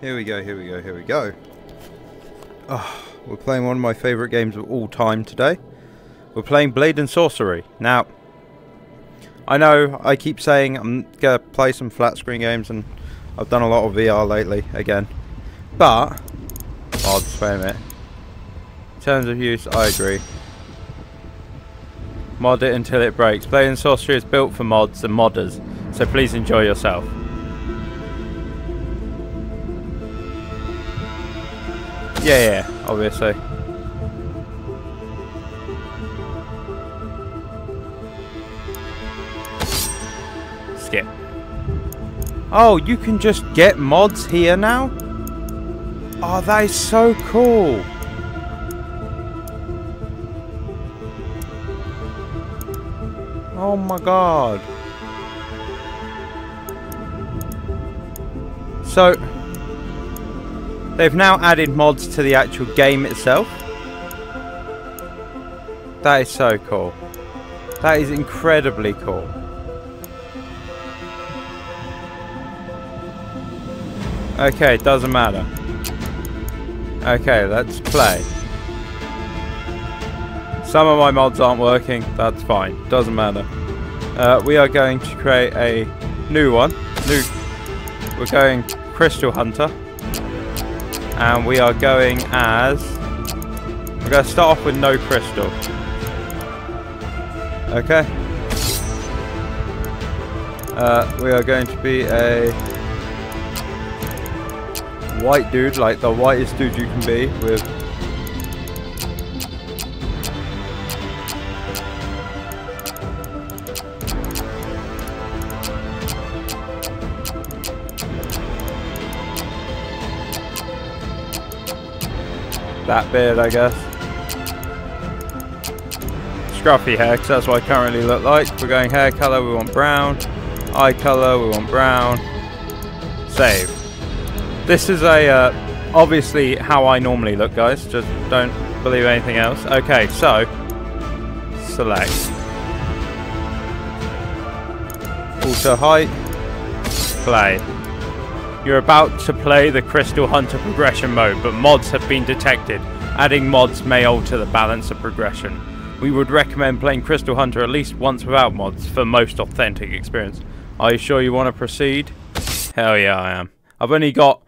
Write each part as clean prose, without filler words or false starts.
Here we go, here we go, here we go. Oh, we're playing one of my favourite games of all time today. We're playing Blade and Sorcery. Now, I know I keep saying I'm going to play some flat screen games, and I've done a lot of VR lately, again. But, I'll just frame it. In terms of use, I agree. Mod it until it breaks. Blade and Sorcery is built for mods and modders, so please enjoy yourself. Yeah, yeah, obviously. Skip. Oh, you can just get mods here now? Oh, that is so cool. Oh my god. So, they've now added mods to the actual game itself. That is so cool. That is incredibly cool. Okay, it doesn't matter. Okay, let's play. Some of my mods aren't working, that's fine, doesn't matter. We are going to create a new one. We're going Crystal Hunter. And we are going as... we're going to start off with no crystal. Okay. We are going to be a... white dude, like the whitest dude you can be, with... that beard, I guess. Scruffy hair, because that's what I currently look like. We're going hair colour, we want brown. Eye colour, we want brown. Save. This is a, obviously how I normally look, guys. Just don't believe anything else. Okay, so. Select. Alter height. Play. You're about to play the Crystal Hunter progression mode, but mods have been detected. Adding mods may alter the balance of progression. We would recommend playing Crystal Hunter at least once without mods for most authentic experience. Are you sure you want to proceed? Hell yeah, I am. I've only got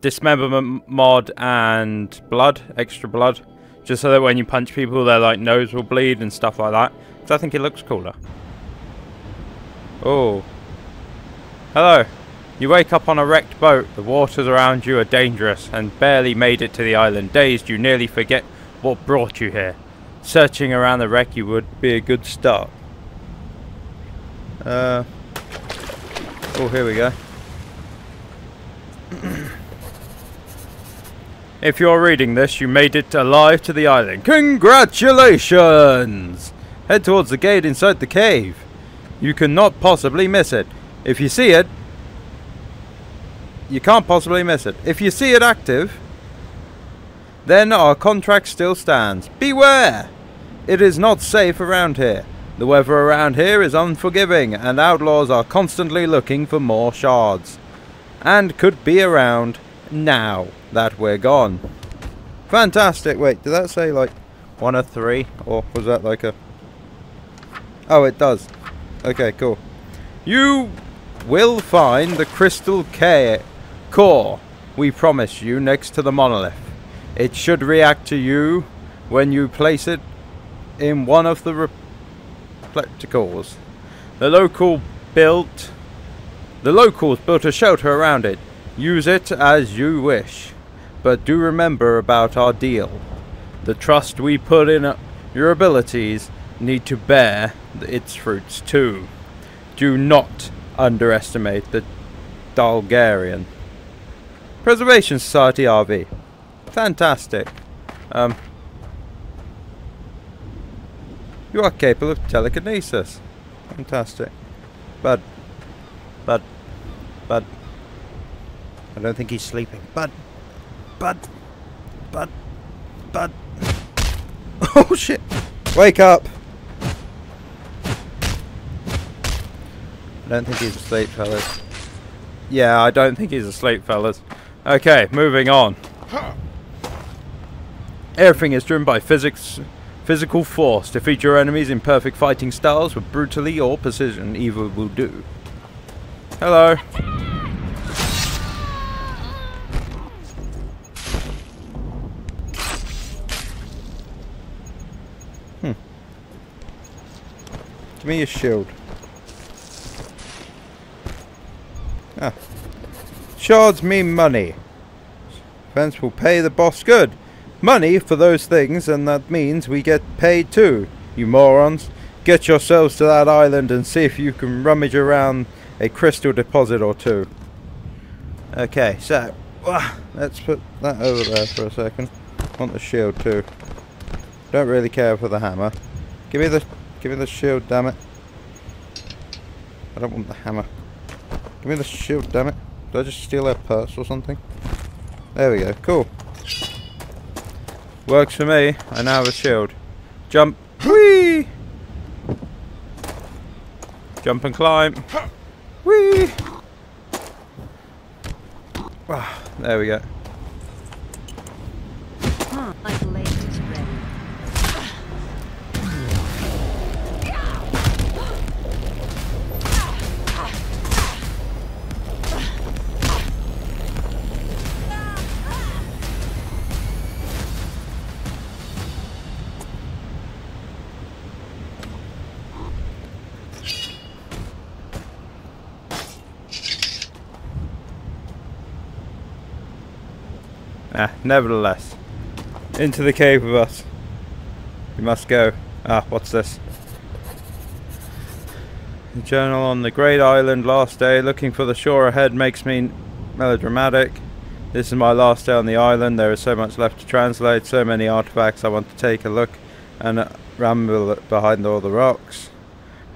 dismemberment mod and blood, extra blood, just so that when you punch people, their like nose will bleed and stuff like that. Because I think it looks cooler. Oh, hello. You wake up on a wrecked boat, the waters around you are dangerous, and barely made it to the island. Dazed, you nearly forget what brought you here. Searching around the wreck you would be a good start. Oh, here we go. If you're reading this, you made it alive to the island. Congratulations! Head towards the gate inside the cave. You cannot possibly miss it. If you see it, you can't possibly miss it. If you see it active, then our contract still stands. Beware! It is not safe around here. The weather around here is unforgiving, and outlaws are constantly looking for more shards. And could be around now that we're gone. Fantastic. Wait, did that say like 1 of 3? Or was that like a... oh, it does. Okay, cool. You will find the crystal core we promised you next to the monolith. It should react to you when you place it in one of the receptacles. The locals built a shelter around it. Use it as you wish, but do remember about our deal. The trust we put in your abilities need to bear its fruits too. Do not underestimate the Dalgarian Preservation Society RV. Fantastic. You are capable of telekinesis. Fantastic. Bud. I don't think he's sleeping. Bud. Oh shit. Wake up. I don't think he's asleep, fellas. Yeah, I don't think he's asleep, fellas. Okay, moving on. Everything is driven by physical force. Defeat your enemies in perfect fighting styles with brutality or precision. Evil will do. Hello. Give me your shield. Ah. Shards mean money. Fans will pay the boss good. Money for those things, and that means we get paid too, you morons. Get yourselves to that island and see if you can rummage around a crystal deposit or two. Okay, so let's put that over there for a second. Want the shield too. Don't really care for the hammer. Give me the shield, damn it. I don't want the hammer. Give me the shield, damn it. Did I just steal their purse or something? There we go. Cool. Works for me. I now have a shield. Jump. Whee! Jump and climb. Whee! Ah, there we go. Ah, nevertheless. Into the cave with us. We must go. Ah, what's this? The journal on the Great Island last day. Looking for the shore ahead makes me melodramatic. This is my last day on the island. There is so much left to translate. So many artifacts. I want to take a look and ramble behind all the rocks.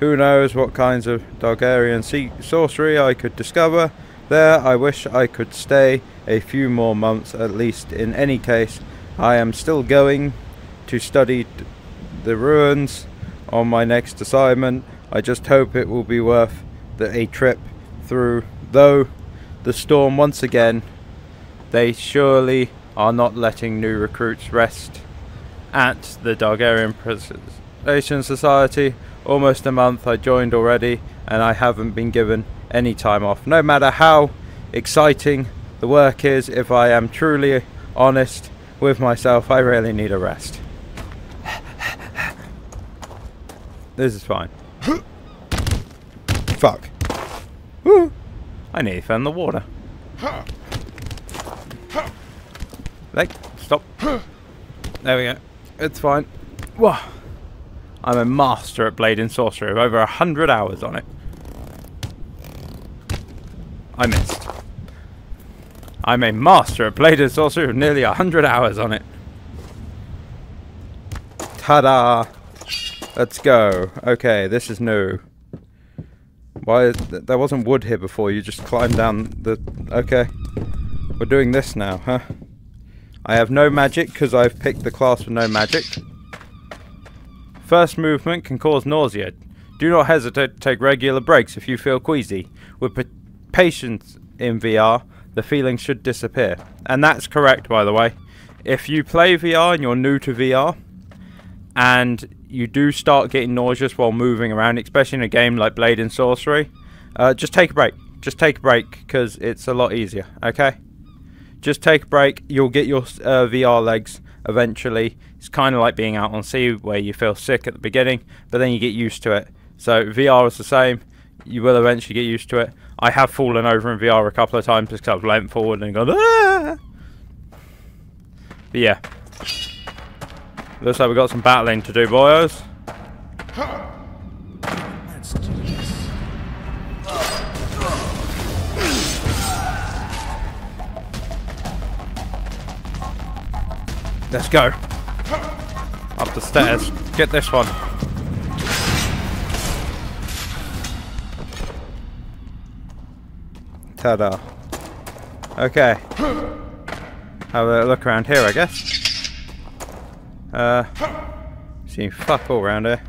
Who knows what kinds of Dalgarian sorcery I could discover. There, I wish I could stay a few more months at least. In any case, I am still going to study the ruins on my next assignment. I just hope it will be worth a trip through, though, the storm once again. They surely are not letting new recruits rest at the Dalgarian Preservation Society. Almost a month I joined already, and I haven't been given any time off. No matter how exciting the work is, if I am truly honest with myself, I really need a rest. This is fine. Fuck. Woo. I nearly found the water. Like, stop. There we go. It's fine. Whoa. I'm a master at Blade and Sorcery with over 100 hours on it. I missed. I'm a master at Blade and Sorcery with nearly 100 hours on it. Ta-da! Let's go. Okay, this is new. Why is there wasn't wood here before? You just climbed down the... Okay. We're doing this now, huh? I have no magic because I've picked the class with no magic. First movement can cause nausea. Do not hesitate to take regular breaks if you feel queasy. With patience in VR, the feeling should disappear. And that's correct, by the way. If you play VR and you're new to VR, and you do start getting nauseous while moving around, especially in a game like Blade and Sorcery, just take a break. Just take a break, because it's a lot easier, okay? Just take a break. You'll get your VR legs eventually. It's kind of like being out on sea, where you feel sick at the beginning, but then you get used to it. So VR is the same. You will eventually get used to it. I have fallen over in VR a couple of times because I've leant forward and gone, ah! But yeah. Looks like we've got some battling to do, boys. Let's do this. Let's go. Up the stairs. Get this one. Ta-da. Okay. Have a look around here, I guess. See fuck all around here.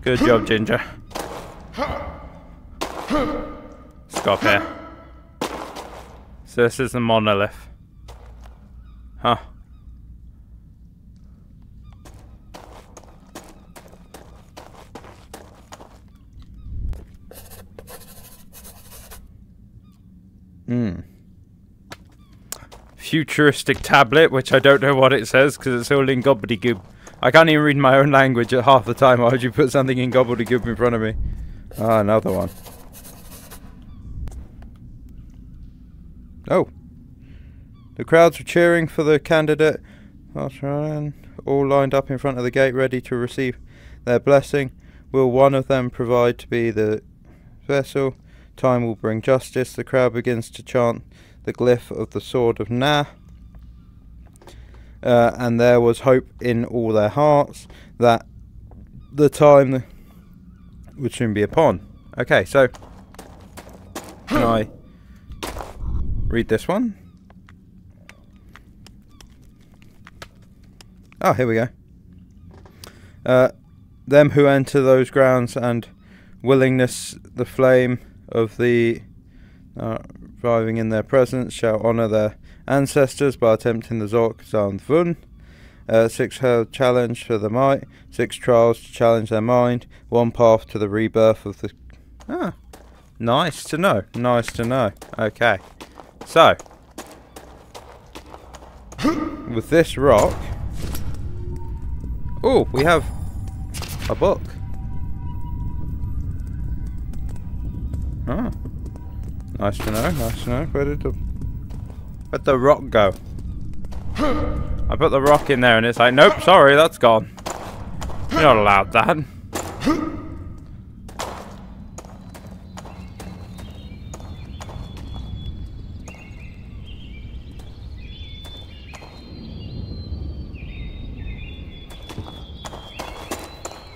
Good job, Ginger. Stop here. So this is the monolith. Huh. Hmm. Futuristic tablet, which I don't know what it says because it's all in gobbledygook. I can't even read my own language at half the time. Why would you put something in gobbledygook in front of me? Ah, another one. Oh. The crowds were cheering for the candidate, all lined up in front of the gate, ready to receive their blessing. Will one of them provide to be the vessel? Time will bring justice. The crowd begins to chant the glyph of the sword of Nah. And there was hope in all their hearts that the time would soon be upon. Okay, so can I read this one? Oh, here we go. Them who enter those grounds and willingness the flame of the arriving in their presence shall honour their ancestors by attempting the Zork Zandvun. 6 held challenge for the might, 6 trials to challenge their mind, 1 path to the rebirth of the... Ah, nice to know, nice to know. Okay, so with this rock, oh, we have a book. Ah, nice to know, nice to know. Where'd the rock go? I put the rock in there and it's like, nope, sorry, that's gone. You're not allowed that.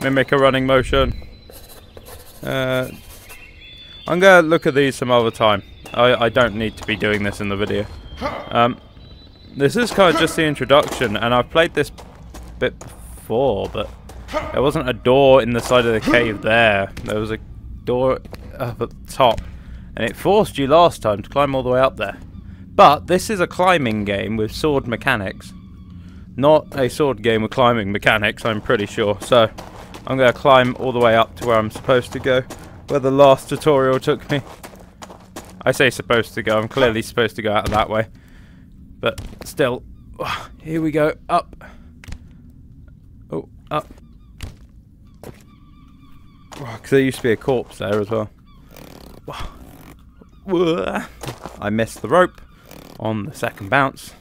Mimic a running motion. I'm gonna look at these some other time. I don't need to be doing this in the video. This is kind of just the introduction, and I've played this bit before, but there wasn't a door in the side of the cave there. There was a door up at the top, and it forced you last time to climb all the way up there. But this is a climbing game with sword mechanics. Not a sword game with climbing mechanics, I'm pretty sure. So I'm going to climb all the way up to where I'm supposed to go, where the last tutorial took me. I say supposed to go, I'm clearly supposed to go out of that way. But still, oh, here we go, up. Oh, up. Because there used to be a corpse there as well. I missed the rope on the second bounce.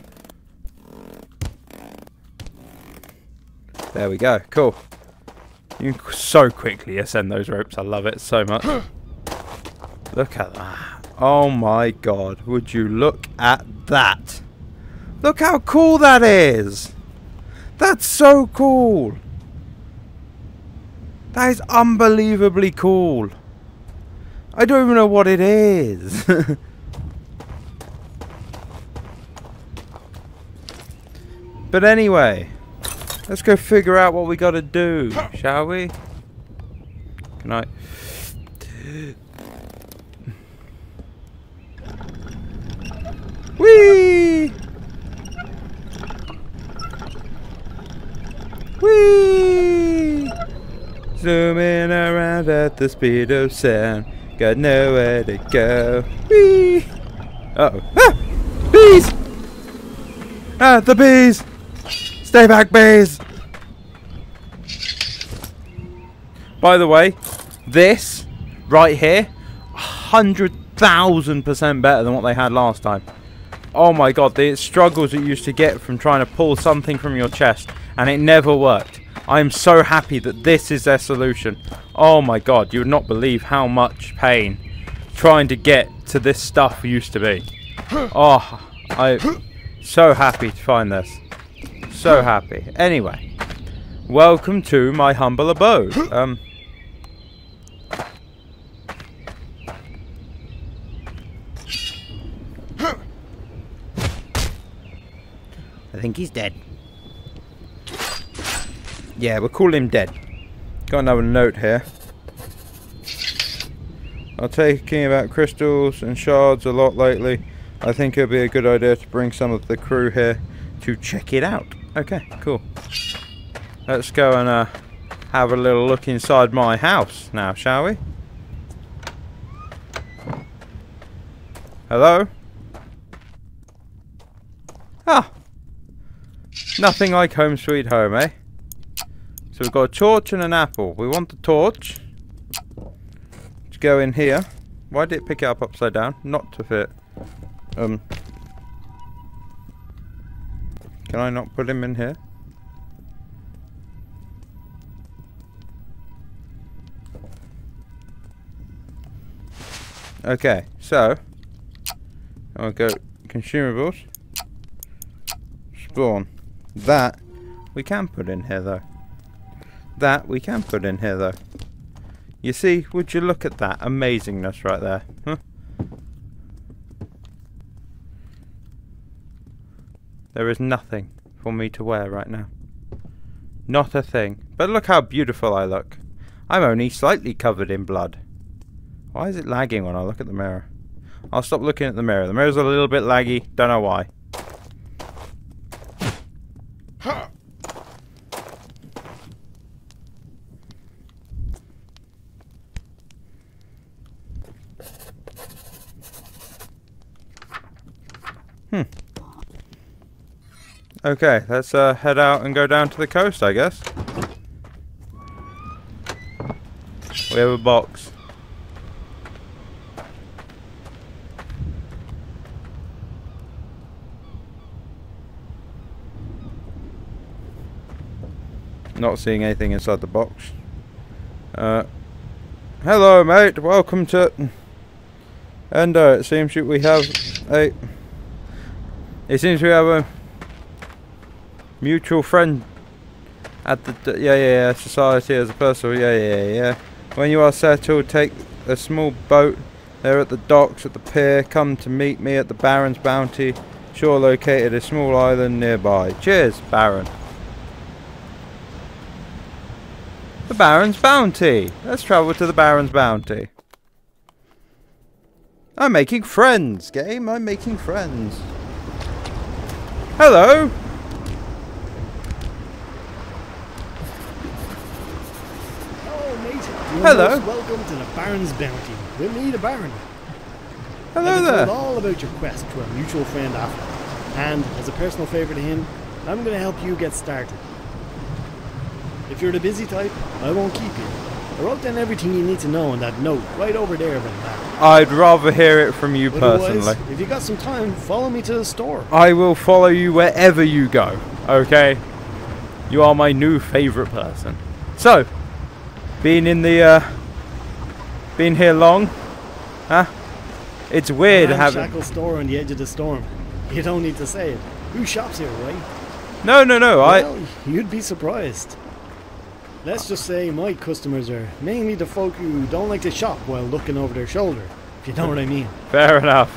There we go, cool. You can so quickly ascend those ropes, I love it so much. Look at that. Oh my god, would you look at that? Look how cool that is! That's so cool! That is unbelievably cool! I don't even know what it is! But anyway, let's go figure out what we gotta do, shall we? Can I... Whee! Whee! Zooming around at the speed of sound. Got nowhere to go. Whee! Uh-oh. Ah! Bees! Ah, the bees! Stay back, bees! By the way, this right here, 100,000% better than what they had last time. Oh my god, the struggles that you used to get from trying to pull something from your chest, and it never worked. I am so happy that this is their solution. Oh my god, you would not believe how much pain trying to get to this stuff used to be. Oh, I'm so happy to find this. So happy. Anyway, welcome to my humble abode. I think he's dead. Yeah, we'll call him dead. Got another note here. I'll taking about crystals and shards a lot lately. I think it'd be a good idea to bring some of the crew here to check it out. Okay, cool. Let's go and have a little look inside my house now, shall we? Hello? Ah! Nothing like home sweet home, eh? So we've got a torch and an apple. We want the torch. Let's go in here. Why did it pick it up upside down? Not to fit. Can I not put him in here? Okay, so I'll go consumables. Spawn. That we can put in here though. That we can put in here though. You see, would you look at that amazingness right there? Huh? There is nothing for me to wear right now. Not a thing. But look how beautiful I look. I'm only slightly covered in blood. Why is it lagging when I look at the mirror? I'll stop looking at the mirror. The mirror's a little bit laggy. Don't know why. Okay, let's head out and go down to the coast, I guess. We have a box. Not seeing anything inside the box. Hello, mate. Welcome to Endo. It seems that we have a... It seems we have a... mutual friend at the society as a person. When you are settled, take a small boat there at the docks at the pier. Come to meet me at the Baron's Bounty shore, located a small island nearby. Cheers, Baron. The Baron's Bounty. Let's travel to the Baron's Bounty. I'm making friends, game. I'm making friends. Hello. Hello. Welcome to the Baron's Bounty. We'll meet a Baron. Hello there. All about your quest to a mutual friend after. And as a personal favour to him, I'm going to help you get started. If you're the busy type, I won't keep you. I wrote down everything you need to know in that note right over there. I'd rather hear it from you personally. If you got some time, follow me to the store. I will follow you wherever you go. Okay. You are my new favourite person. So. Been here long, huh? It's weird having... Shackle store on the edge of the storm. You don't need to say it. Who shops here, right? No, well, you'd be surprised. Let's just say my customers are mainly the folk who don't like to shop while looking over their shoulder, if you know what I mean. Fair enough.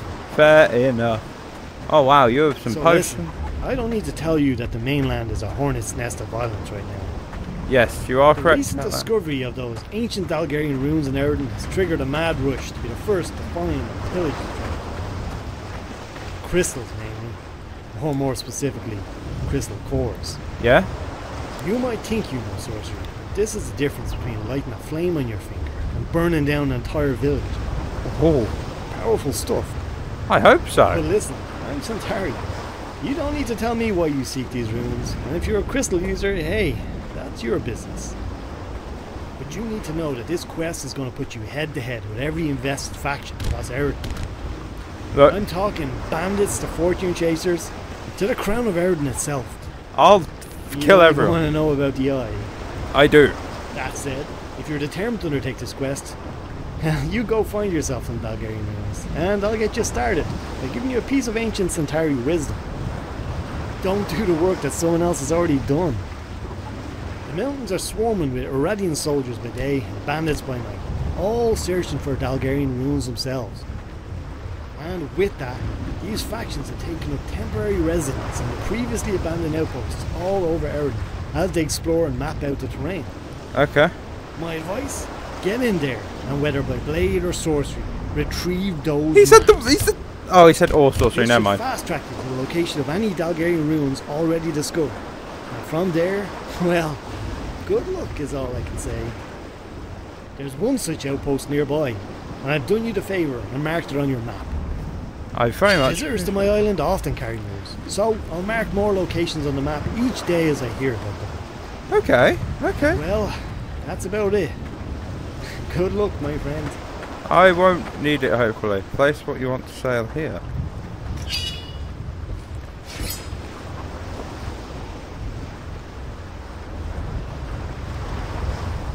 Oh wow, you have some potions. Listen, I don't need to tell you that the mainland is a hornet's nest of violence right now. Yes, you are correct. The recent discovery of those ancient Dalgarian ruins in Erden has triggered a mad rush to be the first to find and pillage them. Crystals, mainly. Or more specifically, crystal cores. Yeah? You might think you know sorcery, but this is the difference between lighting a flame on your finger and burning down an entire village. Oh. Powerful stuff. I hope so. But listen, I'm Sentari. You don't need to tell me why you seek these ruins. And if you're a crystal user, hey... That's your business. But you need to know that this quest is going to put you head to head with every invested faction across Eridan. I'm talking bandits to fortune chasers to the crown of Eridan itself. I'll kill everyone. You want to know about the eye? I do. That said, if you're determined to undertake this quest, you go find yourself in Dalgarian ruins, and I'll get you started by giving you a piece of ancient Sentari wisdom. Don't do the work that someone else has already done. The mountains are swarming with Eridan soldiers by day and bandits by night, all searching for Dalgarian ruins themselves. And with that, these factions have taken up temporary residence in the previously abandoned outposts all over Eridan as they explore and map out the terrain. Okay. My advice? Get in there, and whether by blade or sorcery, retrieve those. He said Oh, he said all sorcery, never mind. Fast track to the location of any Dalgarian ruins already discovered. And from there, well, good luck is all I can say. There's one such outpost nearby, and I've done you the favour and marked it on your map. I very much. Visitors to my island often carry news, so I'll mark more locations on the map each day as I hear about them. Okay, okay. Well, that's about it. Good luck, my friend. I won't need it, hopefully. Place what you want to sail here.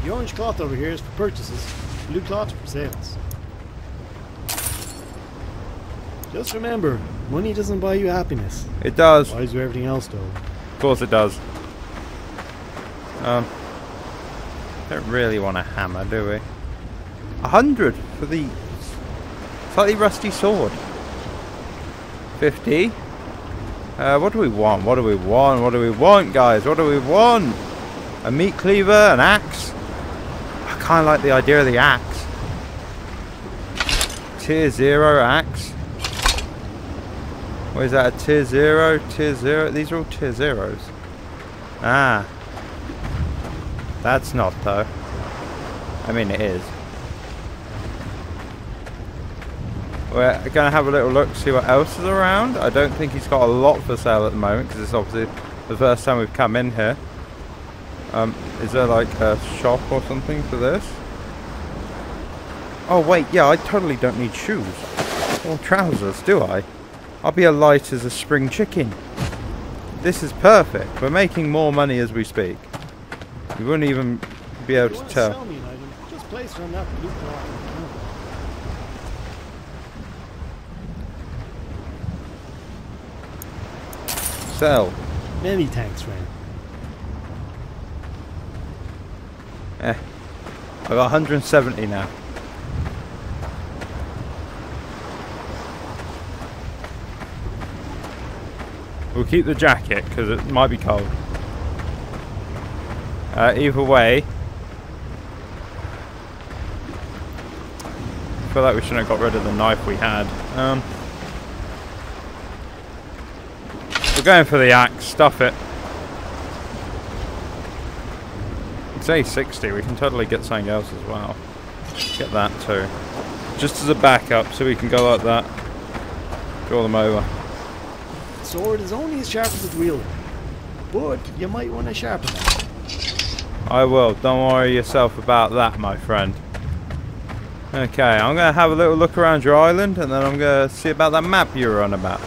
The orange cloth over here is for purchases, blue cloth for sales. Just remember, money doesn't buy you happiness. It does. It buys you everything else, though. Of course it does. Don't really want a hammer, do we? 100 for the slightly rusty sword. 50. What do we want? What do we want? What do we want, guys? What do we want? A meat cleaver, an axe. I kind of like the idea of the axe. Tier 0 axe. What is that? A tier 0? Tier 0? These are all tier 0s. Ah. That's not, though. I mean, it is. We're going to have a little look, see what else is around. I don't think he's got a lot for sale at the moment, because it's obviously the first time we've come in here. Is there like a shop or something for this? Oh wait, yeah, I totally don't need shoes. Or trousers, do I? I'll be as light as a spring chicken. This is perfect. We're making more money as we speak. You wouldn't even be able to tell. Sell me an item, just place it on that blue cloth. Sell. Many thanks, friend. Eh. I've got 170 now. We'll keep the jacket because it might be cold. Either way, I feel like we shouldn't have got rid of the knife we had. We're going for the axe, stuff it. It's A60, we can totally get something else as well. Get that too. Just as a backup, so we can go like that. Draw them over. Sword is only as sharp as its wielder, but you might want to sharpen it. I will, don't worry yourself about that, my friend. Okay, I'm going to have a little look around your island, and then I'm going to see about that map you were on about.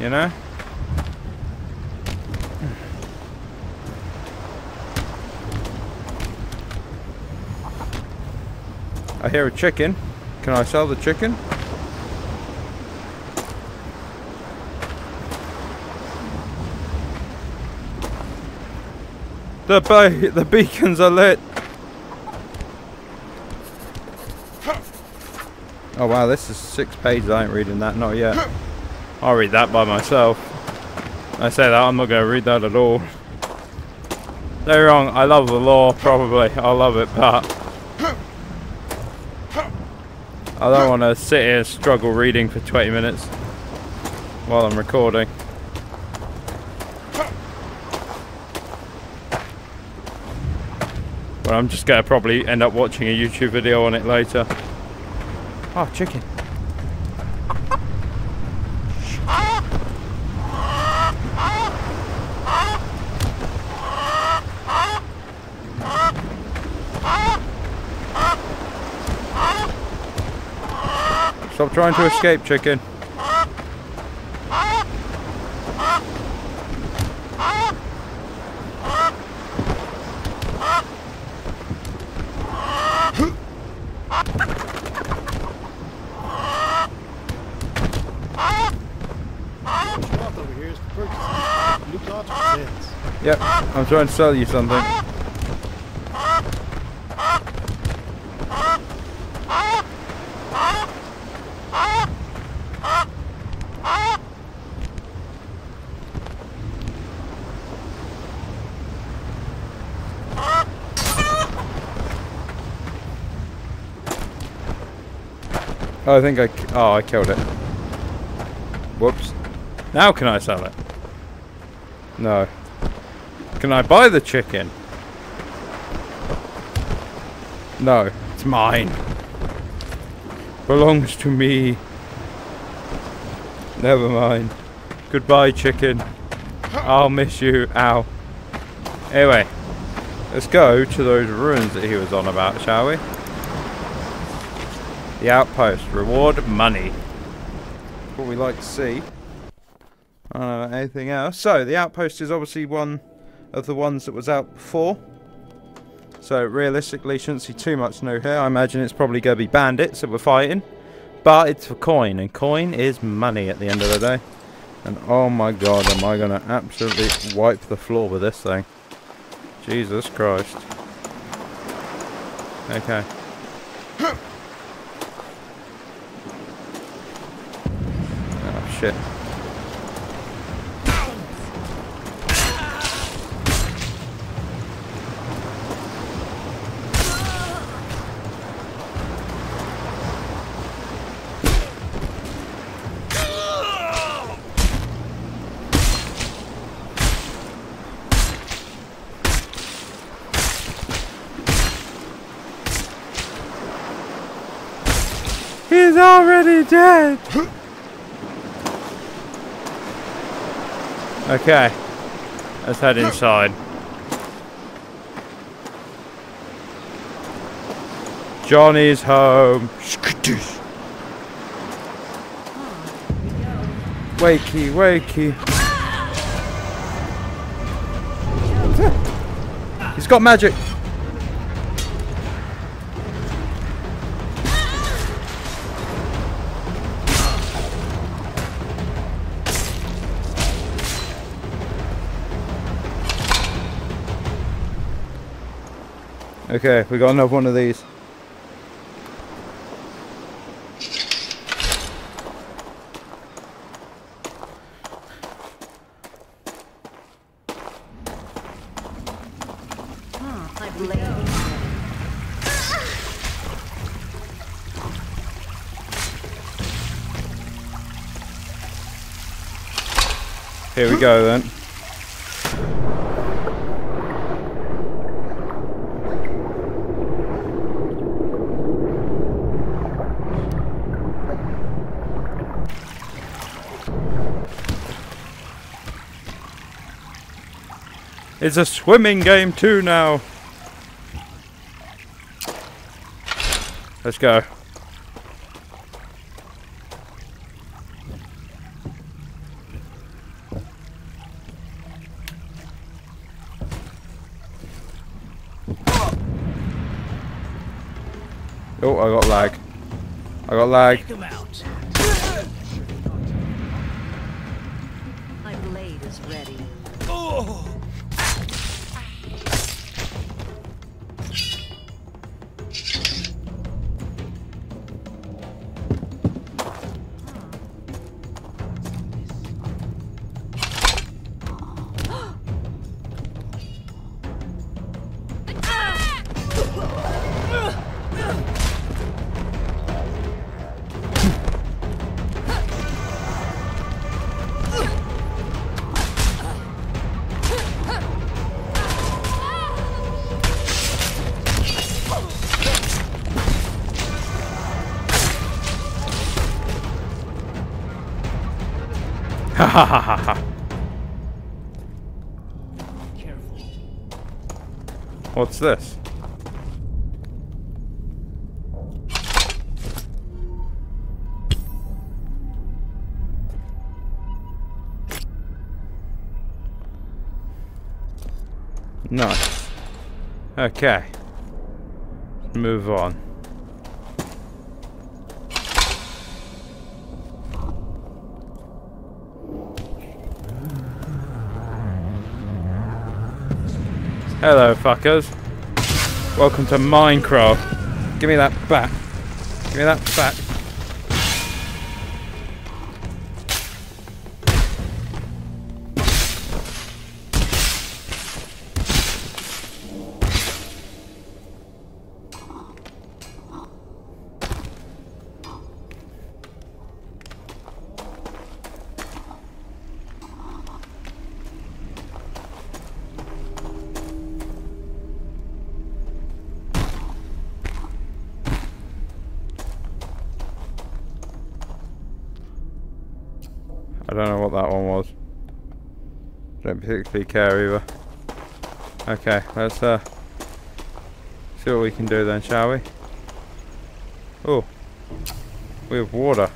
You know? I hear a chicken. Can I sell the chicken? The beacons are lit. Oh wow, this is 6 pages. I ain't reading that, not yet. I'll read that by myself. I say that, I'm not going to read that at all. They're wrong. I love the law, probably. I love it, but I don't want to sit here and struggle reading for 20 minutes while I'm recording. But I'm just going to probably end up watching a YouTube video on it later. Oh, chicken. Stop trying to escape, chicken. Yep, I'm trying to sell you something. I think I killed it. Whoops. Now can I sell it? No. Can I buy the chicken? No. It's mine. Belongs to me. Never mind. Goodbye, chicken. I'll miss you. Ow. Anyway. Let's go to those ruins that he was on about, shall we? The outpost. Reward money. What we like to see. I don't know anything else. So, the outpost is obviously one of the ones that was out before. So, realistically, shouldn't see too much new here. I imagine it's probably going to be bandits that we're fighting. But it's for coin, and coin is money at the end of the day. And oh my god, am I going to absolutely wipe the floor with this thing. Jesus Christ. Okay. Oh shit. He's already dead! Okay. Let's head inside. Johnny's home. Wakey, wakey. He's got magic. Okay, we got another one of these. Here we go then. It's a swimming game too now. Let's go. Oh, I got lag. I got lag. My blade is ready. Oh. Ha ha ha ha. Careful. What's this? Nice. Okay. Move on. Hello, fuckers. Welcome to Minecraft. Give me that back. Give me that back. I don't know what that one was. Don't particularly care either. Okay, let's see what we can do then, shall we? Oh, we have water.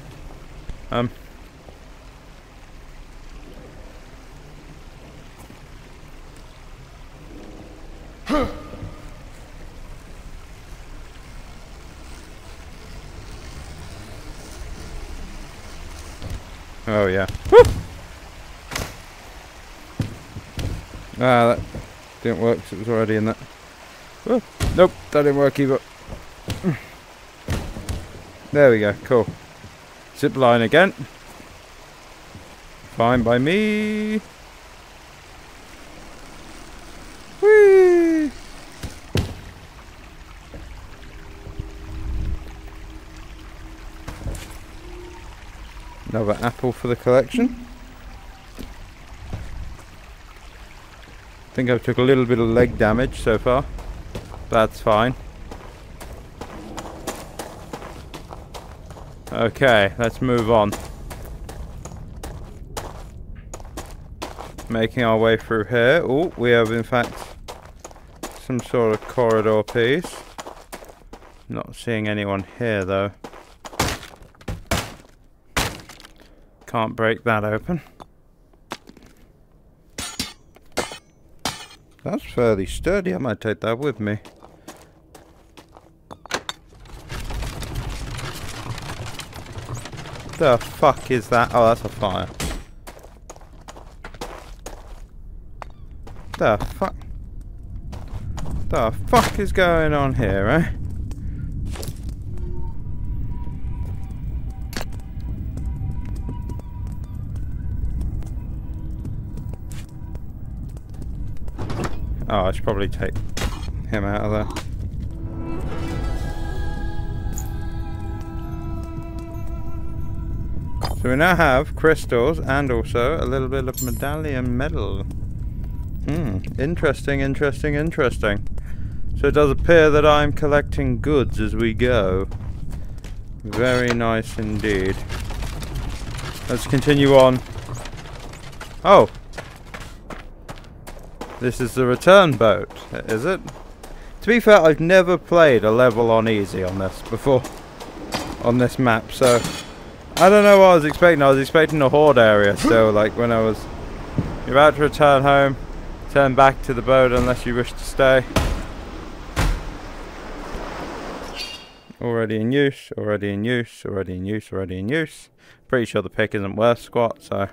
Oh yeah. Woo! Ah, that didn't work because it was already in that. Woo! Nope, that didn't work either. There we go, cool. Zip line again. Fine by me. Whee! Another apple for the collection. I think I've took a little bit of leg damage so far. That's fine. Okay, let's move on. Making our way through here. Oh, we have in fact some sort of corridor piece. Not seeing anyone here though. Can't break that open. That's fairly sturdy, I might take that with me. What the fuck is that? Oh, that's a fire. The fuck? The fuck is going on here, eh? Oh, I should probably take him out of there. So we now have crystals and also a little bit of medallion metal. Hmm, interesting, interesting, interesting. So it does appear that I'm collecting goods as we go. Very nice indeed. Let's continue on. Oh! This is the return boat, is it? To be fair, I've never played a level on easy on this before. On this map, so... I don't know what I was expecting. I was expecting a horde area still, like when I was... You're about to return home, turn back to the boat unless you wish to stay. Already in use, already in use, already in use, already in use. Pretty sure the pick isn't worth squat, so...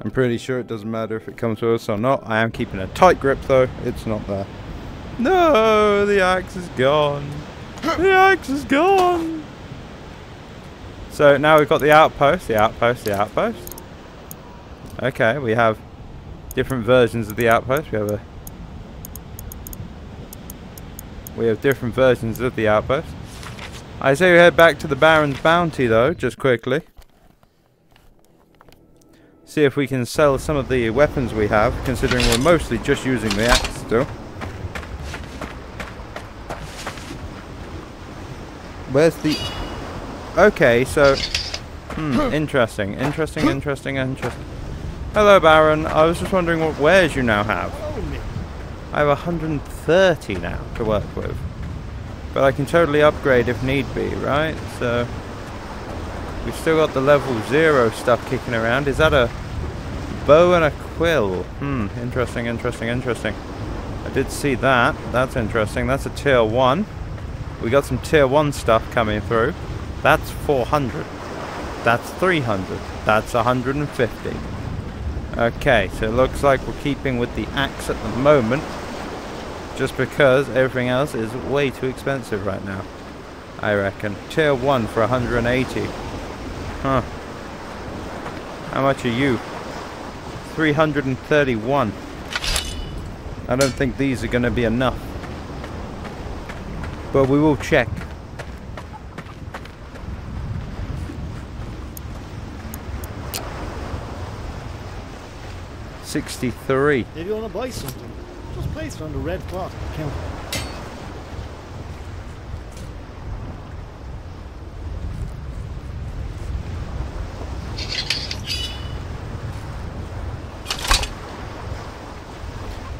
I'm pretty sure it doesn't matter if it comes with us or not. I am keeping a tight grip though, it's not there. No, the axe is gone. The axe is gone! So now we've got the outpost, the outpost, the outpost. Okay, we have different versions of the outpost. We have different versions of the outpost. I say we head back to the Baron's Bounty though, just quickly. See if we can sell some of the weapons we have, considering we're mostly just using the axe still. Where's the... Okay, so, interesting, interesting, interesting, interesting. Hello, Baron. I was just wondering what wares you now have. I have 130 now to work with, but I can totally upgrade if need be, right? So, we've still got the level 0 stuff kicking around. Is that a bow and a quill? Hmm, interesting, interesting, interesting. I did see that. That's interesting. That's a tier 1. We got some tier 1 stuff coming through. That's 400. That's 300. That's 150. Okay, so it looks like we're keeping with the axe at the moment, just because everything else is way too expensive right now, I reckon. Tier 1 for 180. Huh. How much are you? 331. I don't think these are going to be enough, but we will check. If you want to buy something, just place it on the red cloth at the counter.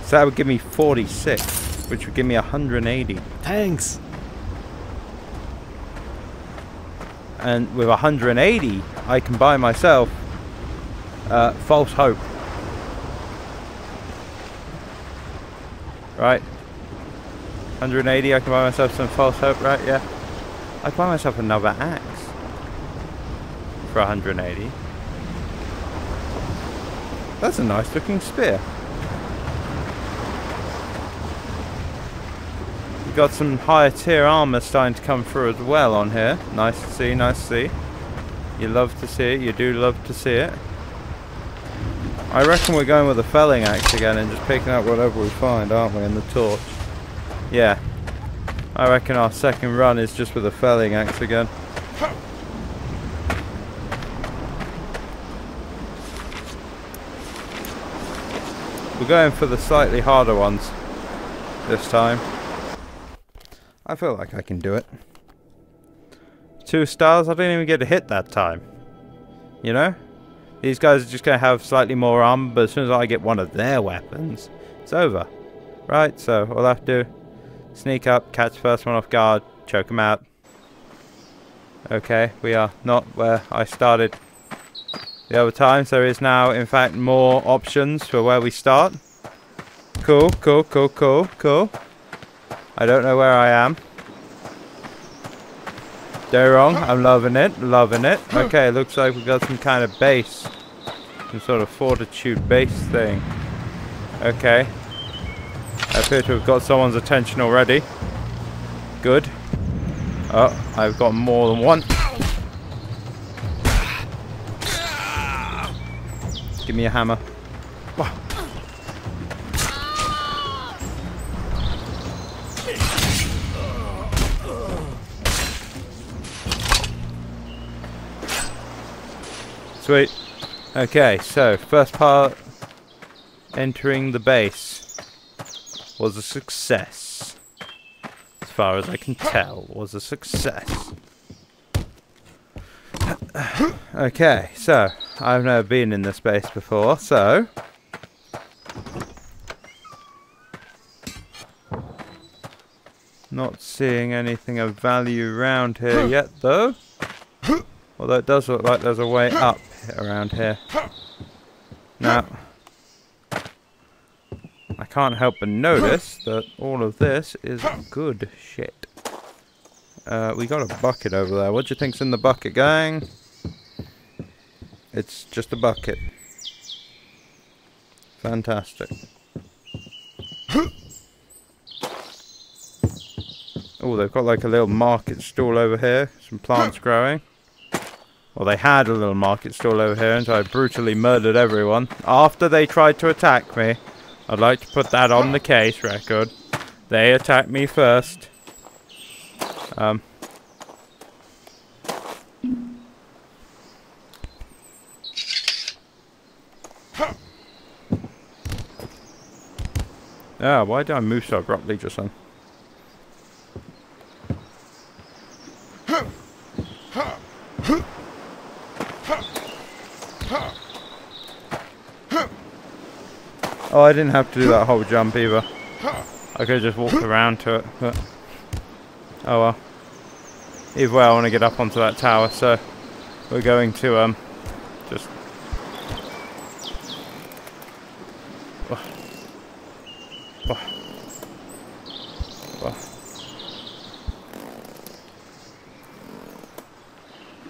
So that would give me 46, which would give me 180. Thanks. And with 180, I can buy myself False Hope. Right. 180, I can buy myself some False Hope, right? Yeah. I'd buy myself another axe for 180. That's a nice looking spear. You've got some higher tier armor starting to come through as well on here. Nice to see, nice to see. You love to see it, you do love to see it. I reckon we're going with a felling axe again and just picking up whatever we find, aren't we, in the torch? Yeah. I reckon our second run is just with a felling axe again. We're going for the slightly harder ones this time. I feel like I can do it. 2 stars, I didn't even get a hit that time. You know? These guys are just going to have slightly more armor, but as soon as I get one of their weapons, it's over. Right, so all I have to do, sneak up, catch the first one off guard, choke them out. Okay, we are not where I started the other times. There is now, in fact, more options for where we start. Cool, cool, cool, cool, cool. I don't know where I am. They're wrong. I'm loving it, loving it. Okay, looks like we've got some kind of base. Some sort of fortitude base thing. Okay. I appear to have got someone's attention already. Good. Oh, I've got more than one. Give me a hammer. Wow. Sweet. Okay, so first part, entering the base, was a success. As far as I can tell, was a success. Okay, so I've never been in this base before, so not seeing anything of value around here yet, though. Although it does look like there's a way up around here. Now, I can't help but notice that all of this is good shit. We got a bucket over there. What do you think's in the bucket, gang? It's just a bucket. Fantastic. Oh, they've got like a little market stall over here. Some plants growing. Well, they had a little market stall over here until I brutally murdered everyone. After they tried to attack me. I'd like to put that on the case record. They attacked me first. Ah, why did I move so abruptly just then? Oh, I didn't have to do that whole jump either. I could have just walked around to it, but oh well. Either way, I want to get up onto that tower, so we're going to just.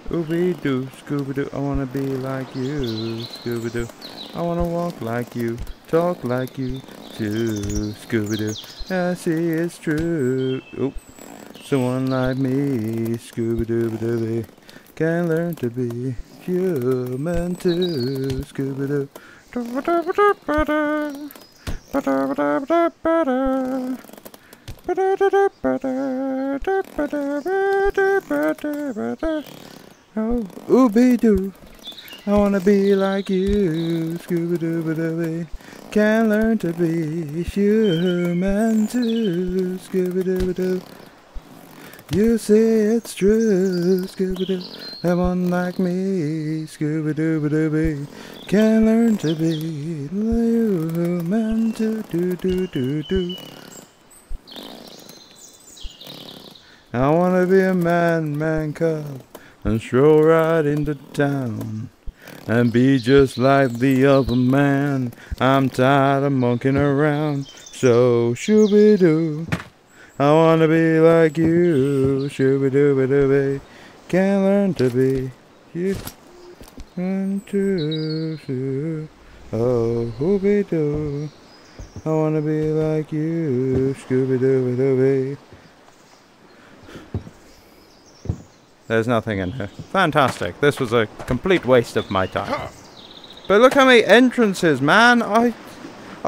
Scooby-Doo, Scooby-Doo, I wanna be like you, Scooby-Doo. I wanna walk like you, talk like you too, Scooby-Doo. I see it's true. Oop. Someone like me, Scooby-Doo-Doo, can learn to be human too, Scooby-Doo. Oh, Ooby-Doo, I wanna be like you, Scooby-Dooby-Dooby, can learn to be human too, Scooby-Dooby-Doo, You see it's true, Scooby-Doo, everyone like me, Scooby-Dooby-Dooby, can learn to be the human to do. I wanna be a man cub, and stroll right into town, and be just like the other man. I'm tired of monkeying around, so shooby-doo. I wanna be like you, shooby-dooby-dooby. Can't learn to be you. And to shoo. Oh, hooby-doo. I wanna be like you, scooby-dooby-dooby. There's nothing in here. Fantastic. This was a complete waste of my time. But look how many entrances, man. I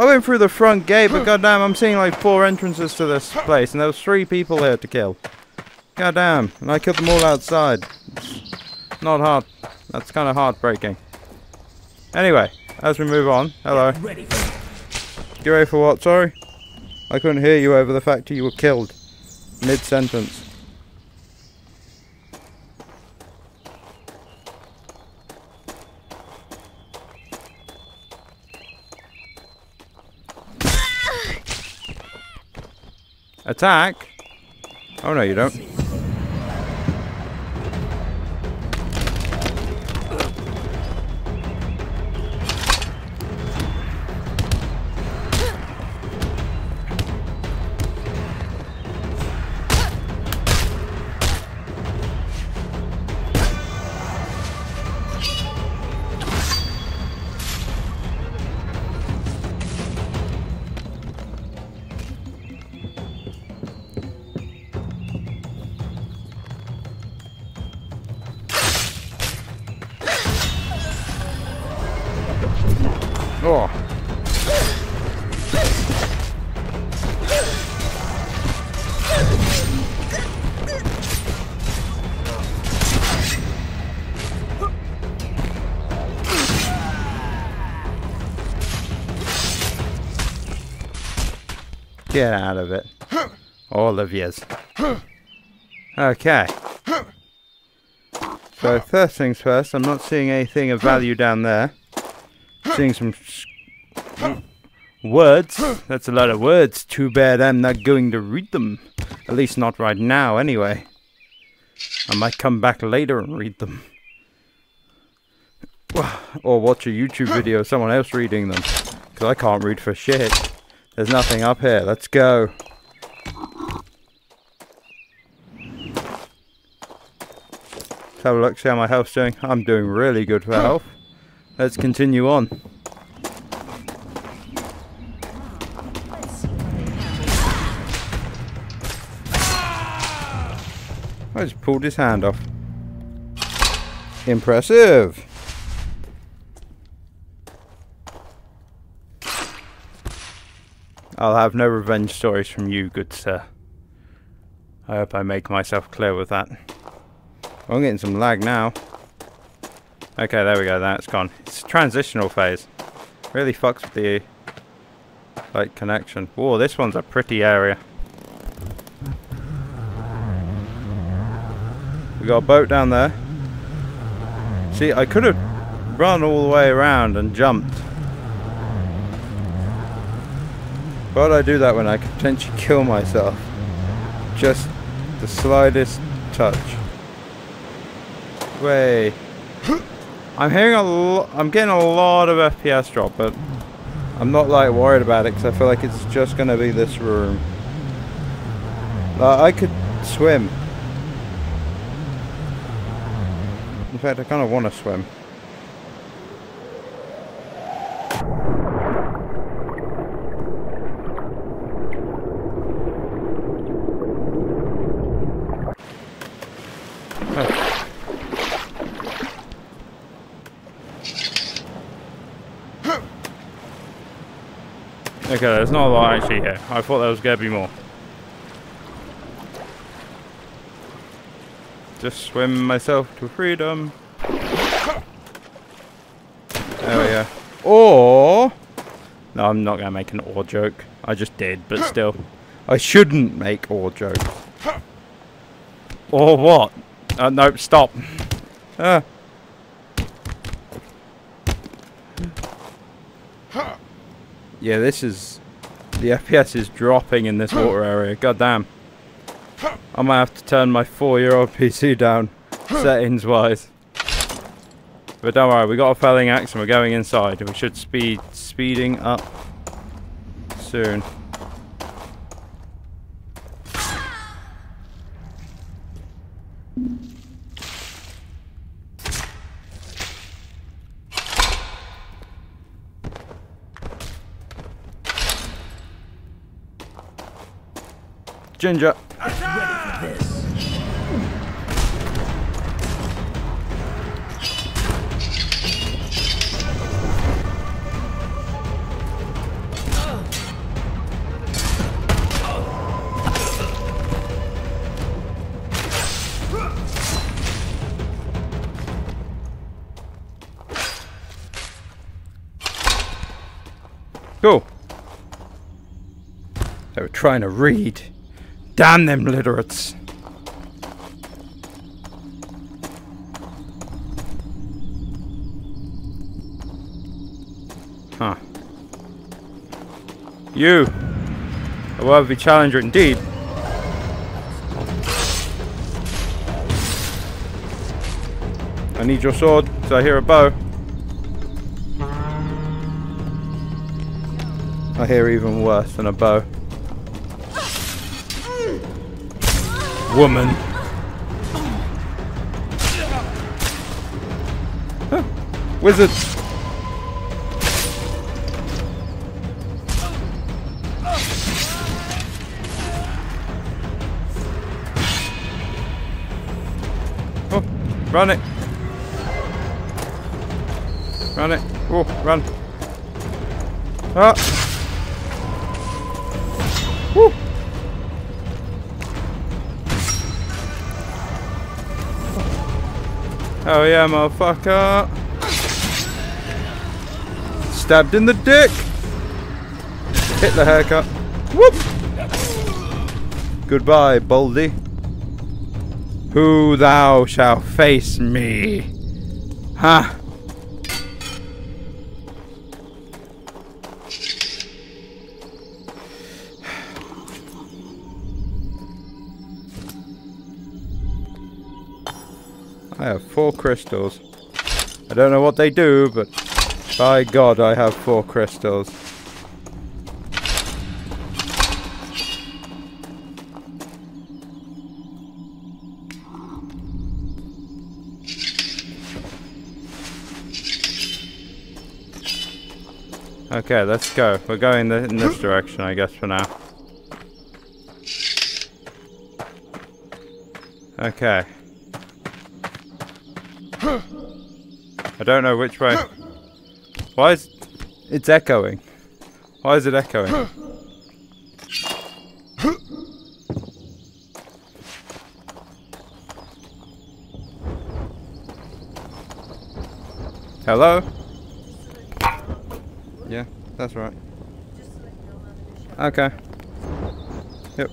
went through the front gate, but goddamn, I'm seeing like 4 entrances to this place, and there was 3 people here to kill. Goddamn. And I killed them all outside. It's not hard. That's kind of heartbreaking. Anyway, as we move on. Hello. You ready for what? Sorry? I couldn't hear you over the fact that you were killed. Mid-sentence. Attack? Oh no, you don't. Oh. Get out of it, all of yous. Okay. So first things first, I'm not seeing anything of value down there. Seeing some words. That's a lot of words. Too bad I'm not going to read them. At least not right now, anyway. I might come back later and read them. Or watch a YouTube video of someone else reading them. Because I can't read for shit. There's nothing up here. Let's go. Let's have a look, see how my health's doing. I'm doing really good for health. Let's continue on. I just pulled his hand off. Impressive. I'll have no revenge stories from you, good sir. I hope I make myself clear with that. I'm getting some lag now. Okay, there we go, that's gone. It's a transitional phase. Really fucks with the light connection. Whoa, this one's a pretty area. We got a boat down there. See, I could have run all the way around and jumped. Why would I do that when I could potentially kill myself? Just the slightest touch. Way. I'm hearing a lot, I'm getting a lot of FPS drop, but I'm not like worried about it because I feel like it's just going to be this room. I could swim. In fact, I kind of want to swim. Okay, there's not a lot actually here. I thought there was going to be more. Just swim myself to freedom. There we go. Or... no, I'm not going to make an or joke. I just did, but still. I shouldn't make or jokes. Or what? Nope, stop. Yeah, this is... The FPS is dropping in this water area. God damn. I might have to turn my 4-year-old PC down, settings-wise. But don't worry, we got a felling axe and we're going inside. We should speeding up soon. Ginger. Attack! Ready for this. Cool. They were trying to read. Damn them literates. Huh. You, a worthy challenger indeed. I need your sword, because I hear a bow. I hear even worse than a bow. Woman. Huh. Wizard. Oh, run it. Run it. Oh, run. Ah. Woo. Oh yeah, motherfucker. Stabbed in the dick. Hit the haircut. Whoop. Goodbye, Baldy. Who thou shall face me? Ha. Huh. I have 4 crystals. I don't know what they do, but by God, I have 4 crystals. Okay, let's go. We're going in this direction, I guess, for now. Okay. I don't know which way. Why is it's echoing? Why is it echoing? Hello? Yeah, that's right. Okay. Yep.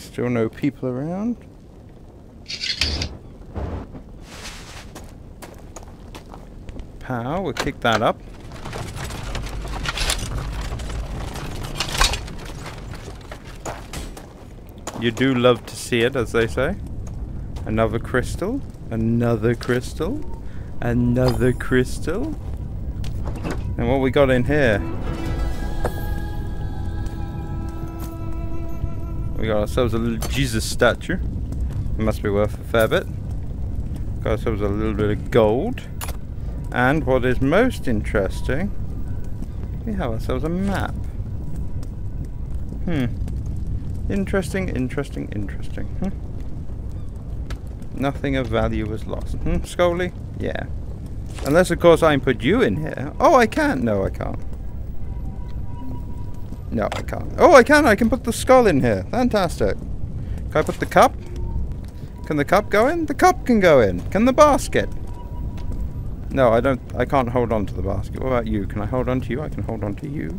Still no people around. Pow, we'll kick that up. You do love to see it, as they say. Another crystal. Another crystal. Another crystal. And what we got in here? We got ourselves a little Jesus statue. It must be worth a fair bit. Got ourselves a little bit of gold. And what is most interesting, we have ourselves a map. Hmm. Interesting, interesting, interesting. Hmm. Nothing of value was lost. Hmm, Scully? Yeah. Unless, of course, I can put you in here. Oh, I can't. No, I can't. No, I can't. Oh, I can! I can put the skull in here. Fantastic. Can I put the cup? Can the cup go in? The cup can go in. Can the basket? No, I don't. I can't hold on to the basket. What about you? Can I hold on to you? I can hold on to you.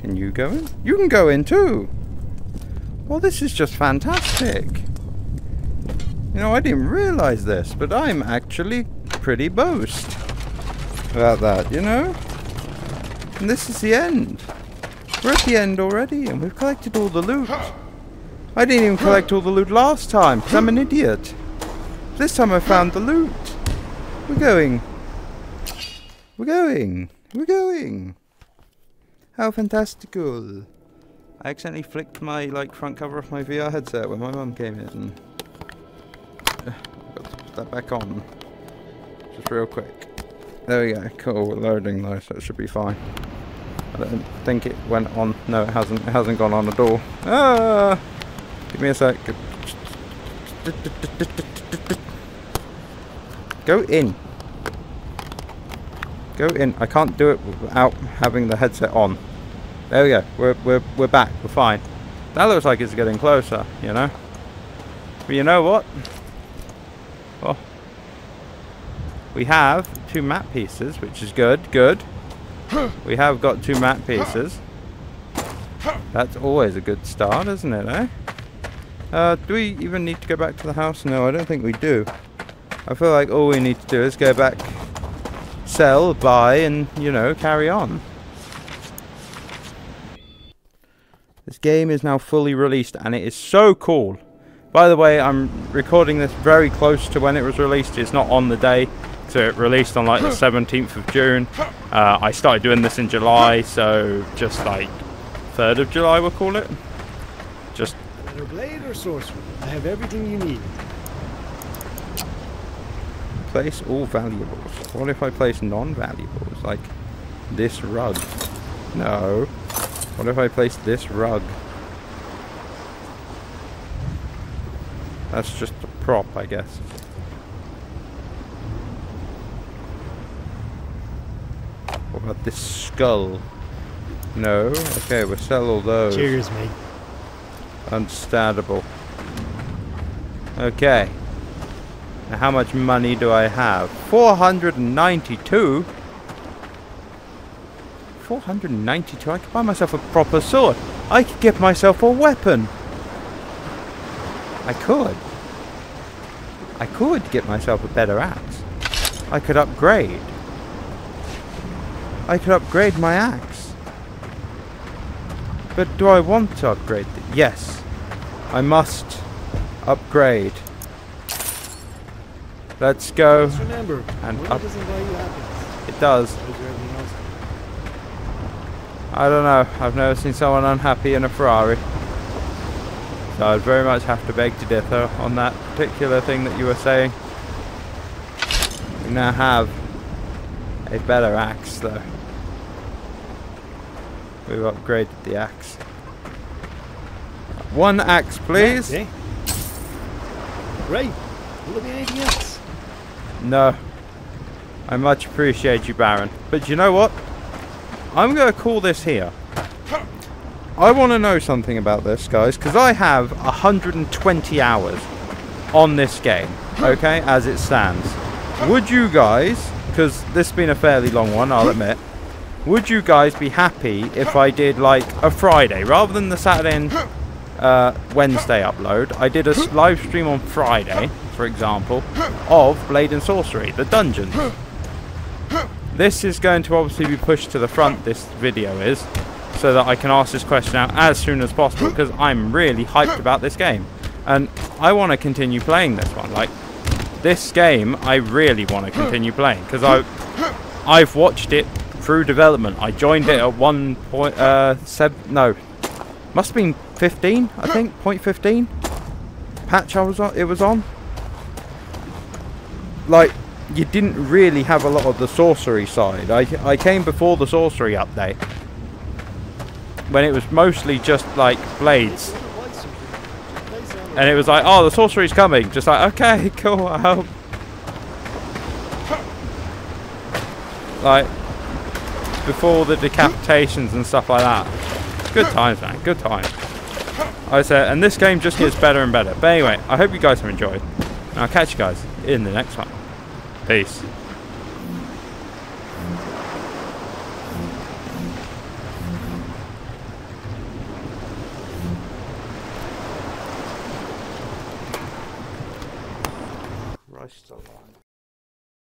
Can you go in? You can go in too! Well, this is just fantastic. You know, I didn't realize this, but I'm actually pretty boast about that, you know? And this is the end. We're at the end already, and we've collected all the loot. I didn't even collect all the loot last time, because I'm an idiot. This time I found the loot. We're going. We're going. We're going. How fantastical. I accidentally flicked my, like, front cover off my VR headset when my mum came in. I've got to put that back on. Just real quick. There we go. Cool. Loading though, so it should be fine. I don't think it went on. No, it hasn't. It hasn't gone on at all. Ah! Give me a sec. Go in. Go in. I can't do it without having the headset on. There we go. We're back. We're fine. That looks like it's getting closer. You know. But you know what? Oh. We have two map pieces, which is good. Good. We have got two map pieces. That's always a good start, isn't it, eh? Do we even need to go back to the house? No, I don't think we do. I feel like all we need to do is go back, sell, buy, and, you know, carry on. This game is now fully released, and it is so cool. By the way, I'm recording this very close to when it was released. It's not on the day. So it released on like the 17th of June. I started doing this in July, so just like 3rd of July we'll call it. Just either Blade or Sorcery. I have everything you need. Place all valuables. What if I place non-valuables? Like this rug. No. What if I place this rug? That's just a prop, I guess. What about this skull? No? Okay, we'll sell all those. Cheers, mate. Understandable. Okay. Now how much money do I have? 492? 492? I could buy myself a proper sword. I could get myself a weapon. I could. I could get myself a better axe. I could upgrade. I could upgrade my axe. But do I want to upgrade it? Yes. I must upgrade. Let's go. Just remember, and up. It does. I don't know. I've never seen someone unhappy in a Ferrari. So I'd very much have to beg to differ on that particular thing that you were saying. We now have a better axe, though. We've upgraded the axe. One axe, please. Great. Will there be anything else? No. I much appreciate you, Baron. But you know what? I'm going to call this here. I want to know something about this, guys, because I have 120 hours on this game, okay, as it stands. Would you guys... because this has been a fairly long one, I'll admit. Would you guys be happy if I did, like, a Friday? Rather than the Saturday and Wednesday upload, I did a live stream on Friday, for example, of Blade and Sorcery, the dungeon. This is going to obviously be pushed to the front, this video is, so that I can ask this question out as soon as possible, because I'm really hyped about this game. And I want to continue playing this one, like... this game, I really want to continue playing because I've watched it through development. I joined it at 1.7, no, must have been 15, I think, 0.15 patch. I was on. It was on. Like, you didn't really have a lot of the sorcery side. I came before the sorcery update when it was mostly just like blades. And it was like, oh, the sorcery's coming. Just like, okay, cool, I hope. like before the decapitations and stuff like that. Good times, man. Good times. I say, and this game just gets better and better. But anyway, I hope you guys have enjoyed. And I'll catch you guys in the next one. Peace. Christ alive.